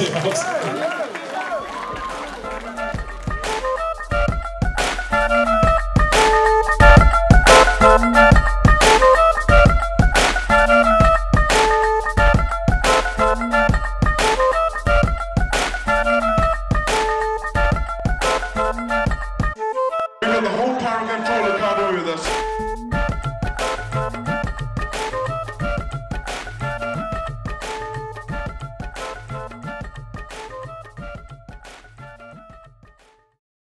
Merci.